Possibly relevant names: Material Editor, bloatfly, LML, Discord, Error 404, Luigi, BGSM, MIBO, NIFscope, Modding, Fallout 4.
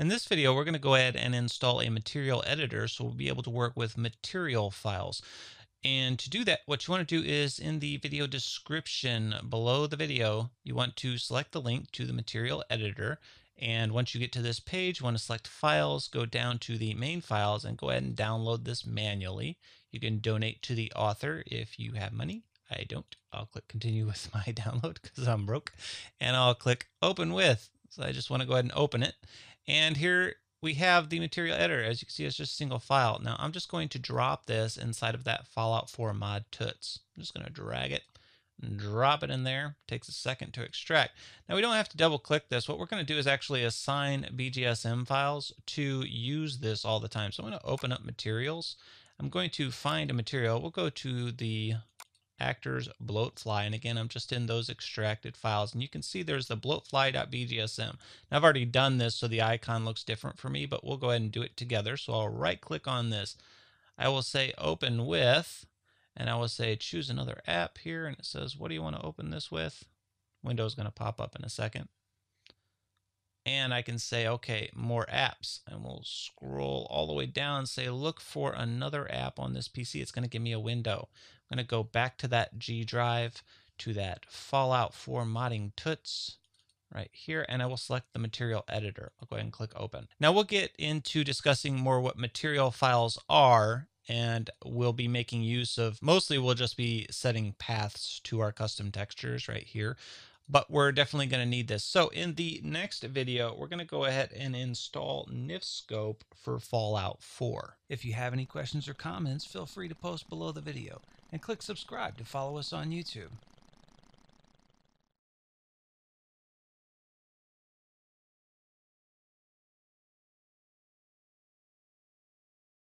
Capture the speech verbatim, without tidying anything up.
In this video, we're going to go ahead and install a material editor so we'll be able to work with material files. And to do that, what you want to do is in the video description below the video, you want to select the link to the material editor. And once you get to this page, you want to select files, go down to the main files, and go ahead and download this manually. You can donate to the author if you have money. I don't. I'll click continue with my download because I'm broke. And I'll click open with. So I just want to go ahead and open it. And here we have the material editor. As you can see, it's just a single file. Now I'm just going to drop this inside of that Fallout four mod toots. I'm just going to drag it and drop it in there. It takes a second to extract. Now we don't have to double click this. What we're going to do is actually assign B G S M files to use this all the time. So I'm going to open up materials. I'm going to find a material. We'll go to the actors bloatfly, and again I'm just in those extracted files, and you can see there's the bloatfly.bgsm. Now I've already done this so the icon looks different for me, but we'll go ahead and do it together. So I'll right click on this, I will say open with, and I will say choose another app here, and it says what do you want to open this with. Window's going to pop up in a second, and I can say okay, more apps, and we'll scroll all the way down and say look for another app on this P C. It's going to give me a window. I'm going to go back to that G drive, to that Fallout four modding toots right here, and I will select the material editor. I'll go ahead and click open. Now we'll get into discussing more what material files are, and we'll be making use of, mostly we'll just be setting paths to our custom textures right here. But we're definitely going to need this. So in the next video, we're going to go ahead and install NIFscope for Fallout four. If you have any questions or comments, feel free to post below the video and click subscribe to follow us on YouTube.